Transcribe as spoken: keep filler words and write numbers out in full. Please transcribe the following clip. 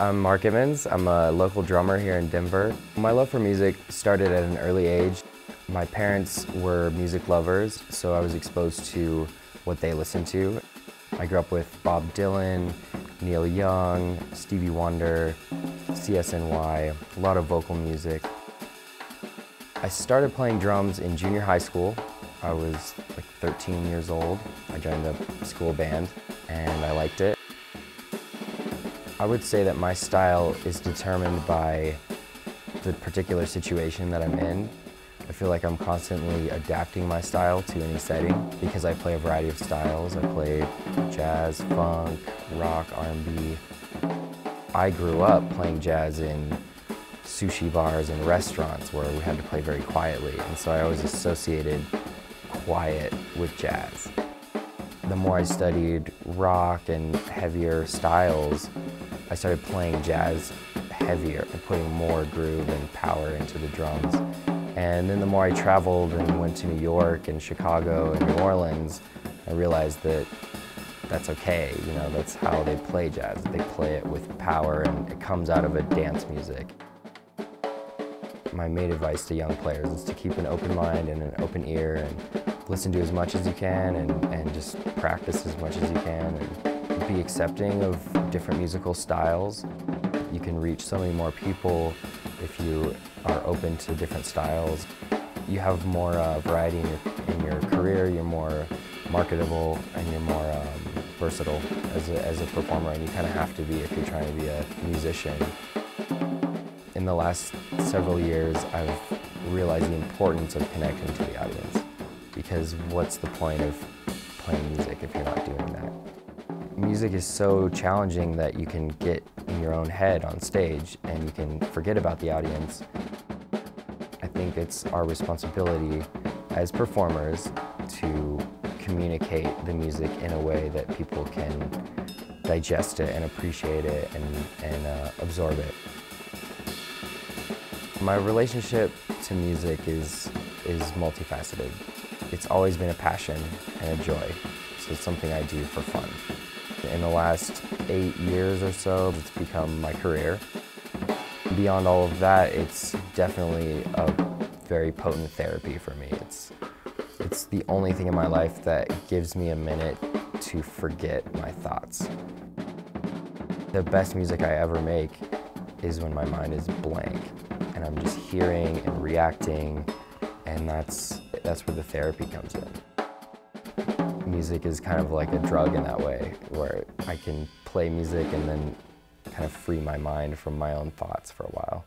I'm Mark Emmons. I'm a local drummer here in Denver. My love for music started at an early age. My parents were music lovers, so I was exposed to what they listened to. I grew up with Bob Dylan, Neil Young, Stevie Wonder, C S N Y, a lot of vocal music. I started playing drums in junior high school. I was like thirteen years old. I joined the school band and I liked it. I would say that my style is determined by the particular situation that I'm in. I feel like I'm constantly adapting my style to any setting because I play a variety of styles. I play jazz, funk, rock, R and B. I grew up playing jazz in sushi bars and restaurants where we had to play very quietly, and so I always associated quiet with jazz. The more I studied rock and heavier styles, I started playing jazz heavier and putting more groove and power into the drums. And then the more I traveled and went to New York and Chicago and New Orleans, I realized that that's okay, you know, that's how they play jazz. They play it with power and it comes out of a dance music. My main advice to young players is to keep an open mind and an open ear and listen to as much as you can and, and just practice as much as you can and be accepting of different musical styles. You can reach so many more people if you are open to different styles. You have more uh, variety in your, in your career, you're more marketable and you're more um, versatile as a, as a performer, and you kind of have to be if you're trying to be a musician. In the last several years, I've realized the importance of connecting to the audience, because what's the point of playing music if you're not doing that? Music is so challenging that you can get in your own head on stage and you can forget about the audience. I think it's our responsibility as performers to communicate the music in a way that people can digest it and appreciate it and, and uh, absorb it. My relationship to music is, is multifaceted. It's always been a passion and a joy, so it's something I do for fun. In the last eight years or so, it's become my career. Beyond all of that, it's definitely a very potent therapy for me. It's, it's the only thing in my life that gives me a minute to forget my thoughts. The best music I ever make is when my mind is blank and I'm just hearing and reacting, and that's, that's where the therapy comes in. Music is kind of like a drug in that way, where I can play music and then kind of free my mind from my own thoughts for a while.